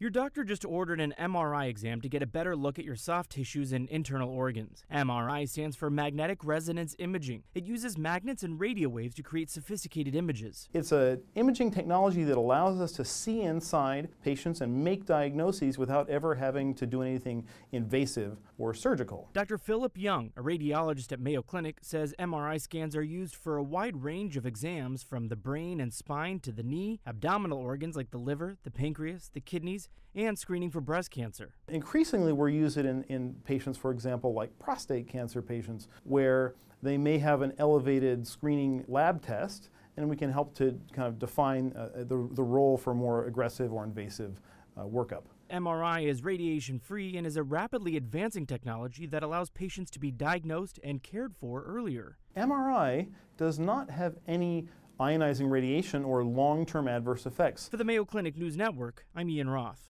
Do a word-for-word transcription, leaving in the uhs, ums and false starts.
Your doctor just ordered an M R I exam to get a better look at your soft tissues and internal organs. M R I stands for magnetic resonance imaging. It uses magnets and radio waves to create sophisticated images. It's an imaging technology that allows us to see inside patients and make diagnoses without ever having to do anything invasive or surgical. Doctor Phillip Young, a radiologist at Mayo Clinic, says M R I scans are used for a wide range of exams from the brain and spine to the knee, abdominal organs like the liver, the pancreas, the kidneys, and screening for breast cancer. Increasingly, we're using it in, in patients, for example, like prostate cancer patients, where they may have an elevated screening lab test, and we can help to kind of define uh, the, the role for more aggressive or invasive uh, workup. M R I is radiation-free and is a rapidly advancing technology that allows patients to be diagnosed and cared for earlier. M R I does not have any ionizing radiation or long-term adverse effects. For the Mayo Clinic News Network, I'm Ian Roth.